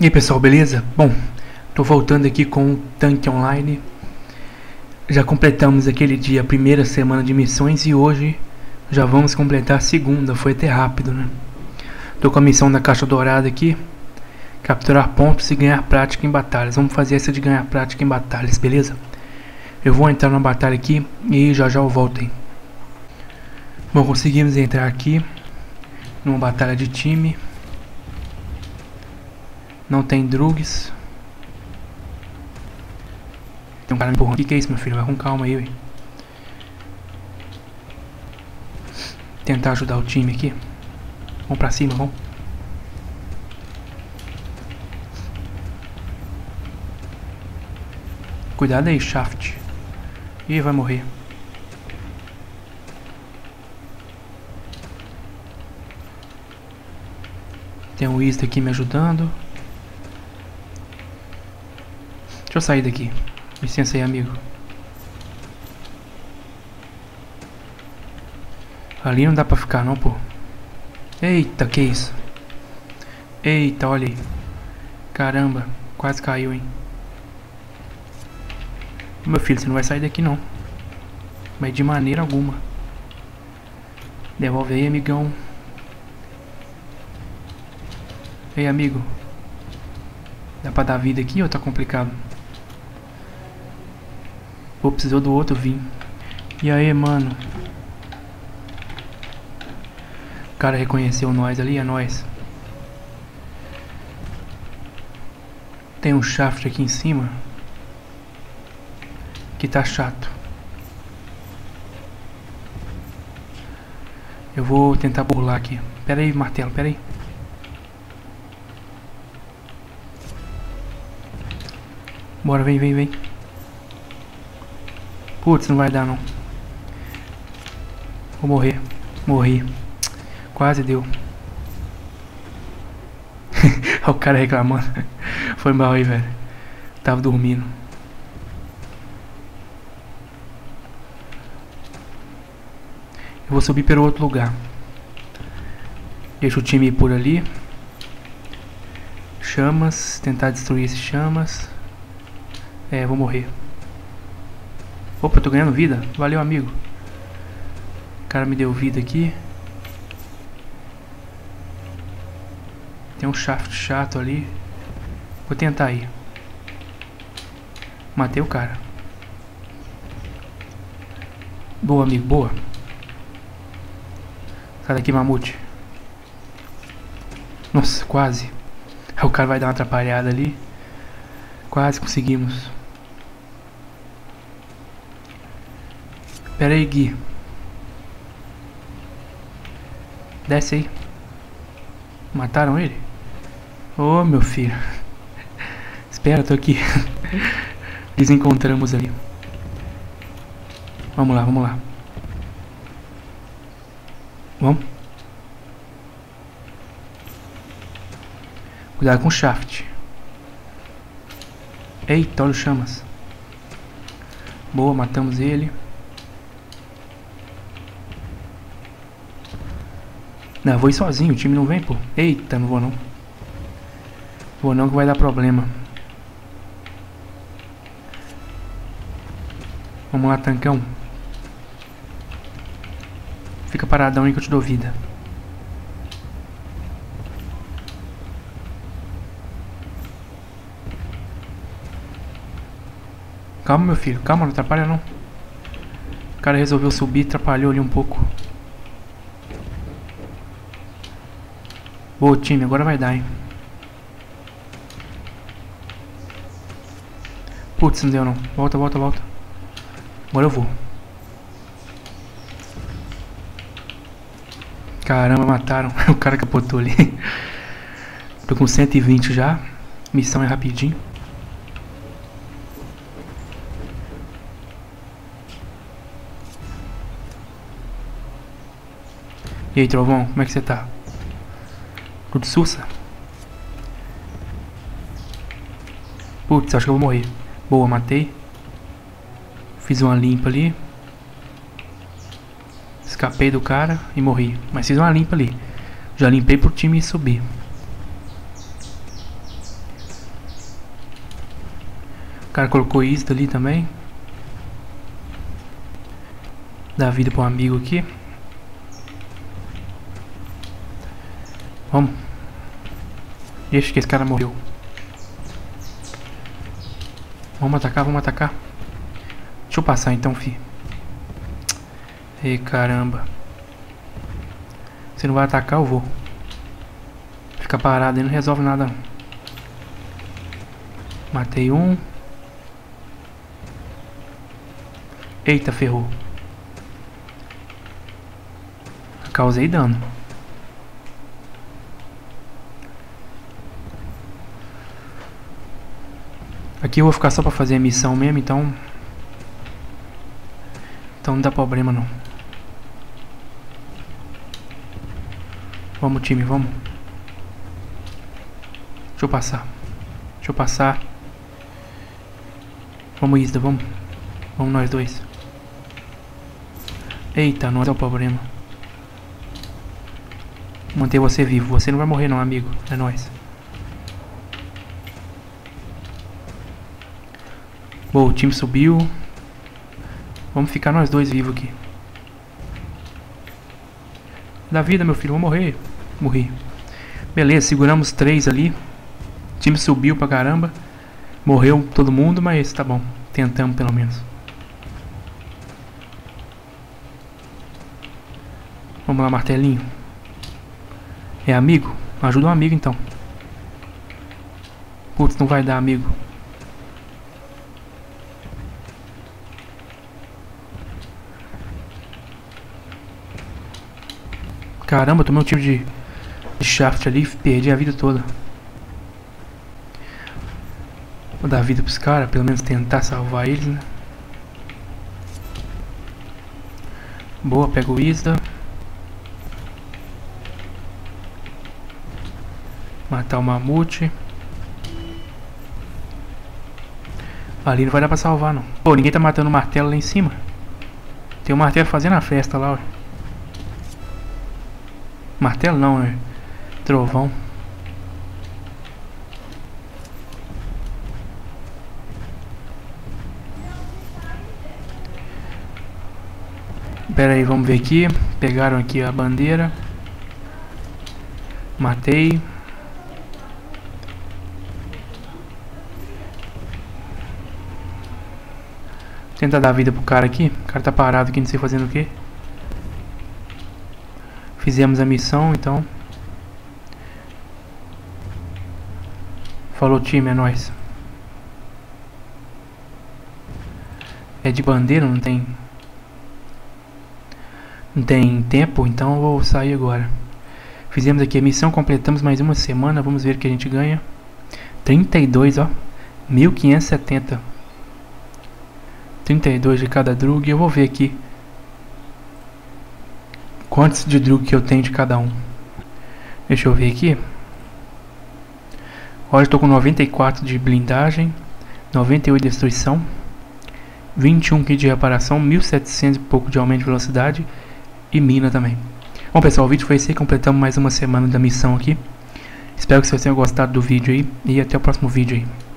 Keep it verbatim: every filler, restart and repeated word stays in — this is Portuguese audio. E aí pessoal, beleza? Bom, tô voltando aqui com o Tank Online. Já completamos aquele dia, a primeira semana de missões, e hoje já vamos completar a segunda. Foi até rápido, né? Tô com a missão da caixa dourada aqui: capturar pontos e ganhar prática em batalhas. Vamos fazer essa de ganhar prática em batalhas, beleza? Eu vou entrar na batalha aqui e já já eu volto aí. Bom, conseguimos entrar aqui numa batalha de time. Não tem drugs. Tem um cara me empurrando. Que que é isso, meu filho? Vai com calma aí, ué. Tentar ajudar o time aqui. Vamos pra cima, vamos. Cuidado aí, Shaft. Ih, vai morrer. Tem um East aqui me ajudando. Deixa eu sair daqui. Licença aí, amigo. Ali não dá pra ficar não, pô. Eita, que isso. Eita, olha aí. Caramba, quase caiu, hein. Meu filho, você não vai sair daqui não. Mas de maneira alguma. Devolve aí, amigão. Ei, amigo. Dá pra dar vida aqui ou tá complicado? Pô, precisou do outro vir. E aí, mano? O cara reconheceu nós ali, é nós. Tem um shaft aqui em cima que tá chato. Eu vou tentar burlar aqui. Pera aí, martelo, pera aí. Bora, vem, vem, vem. Putz, não vai dar não. Vou morrer. Morri. Quase deu. Olha o cara reclamando. Foi mal aí, velho. Tava dormindo. Eu vou subir pelo outro lugar. Deixa o time ir por ali. Chamas. Tentar destruir esses chamas. É, vou morrer. Opa, eu tô ganhando vida. Valeu, amigo. O cara me deu vida aqui. Tem um shaft chato ali. Vou tentar ir. Matei o cara. Boa, amigo, boa. Sai daqui, mamute. Nossa, quase. O cara vai dar uma atrapalhada ali. Quase conseguimos. Pera aí, Gui. Desce aí. Mataram ele? Ô, meu filho. Espera, eu tô aqui. Desencontramos ali. Vamos lá, vamos lá. Vamos. Cuidado com o shaft. Eita, olha o chamas. Boa, matamos ele. Não, eu vou ir sozinho, o time não vem, pô. Eita, não vou não. Vou não que vai dar problema. Vamos lá, tancão. Fica paradão aí que eu te dou vida. Calma, meu filho, calma, não atrapalha não. O cara resolveu subir, atrapalhou ali um pouco. Boa, time, agora vai dar, hein. Putz, não deu não. Volta, volta, volta. Agora eu vou. Caramba, mataram. O cara capotou ali. Tô com cento e vinte já. Missão é rapidinho. E aí, Trovão, como é que você tá? Tudo sussa? Putz, acho que eu vou morrer. Boa, matei. Fiz uma limpa ali. Escapei do cara e morri. Mas fiz uma limpa ali. Já limpei pro time subir. O cara colocou isso ali também. Dá vida para um amigo aqui. Vamos. Deixa que esse cara morreu. Vamos atacar, vamos atacar. Deixa eu passar então, fi. Ei, caramba. Você não vai atacar, eu vou. Fica parado aí, não resolve nada não. Matei um. Eita, ferrou. Causei dano. Aqui eu vou ficar só pra fazer a missão mesmo, então... Então não dá problema não. Vamos, time, vamos. Deixa eu passar. Deixa eu passar. Vamos, Isda, vamos. Vamos nós dois. Eita, não dá problema. Manter você vivo. Você não vai morrer não, amigo. É nóis. Boa, o time subiu. Vamos ficar nós dois vivos aqui. Dá vida, meu filho, vou morrer. Morri. Beleza, seguramos três ali. O time subiu pra caramba. Morreu todo mundo, mas tá bom. Tentamos pelo menos. Vamos lá, martelinho. É amigo? Ajuda um amigo então. Putz, não vai dar, amigo. Caramba, eu tomei um tiro de, de shaft ali, perdi a vida toda. Vou dar vida pros caras, pelo menos tentar salvar eles, né? Boa, pega o Isda. Matar o mamute. Ali não vai dar pra salvar não. Pô, ninguém tá matando o martelo lá em cima. Tem um martelo fazendo a festa lá, ó. Martelo não, é trovão. Pera aí, vamos ver aqui. Pegaram aqui a bandeira. Matei. Tentar dar vida pro cara aqui. O cara tá parado aqui, não sei fazendo o que. Fizemos a missão, então. Falou, time, é nóis. É de bandeira, não tem... Não tem tempo, então eu vou sair agora. Fizemos aqui a missão, completamos mais uma semana. Vamos ver o que a gente ganha. trinta e dois, ó. mil quinhentos e setenta. trinta e dois de cada drug. Eu vou ver aqui. Quantos de drug que eu tenho de cada um? Deixa eu ver aqui. Olha, eu estou com noventa e quatro de blindagem, noventa e oito de destruição, vinte e um kit de reparação, mil e setecentos e pouco de aumento de velocidade e mina também. Bom pessoal, o vídeo foi esse aí, completamos mais uma semana da missão aqui. Espero que vocês tenham gostado do vídeo aí e até o próximo vídeo aí.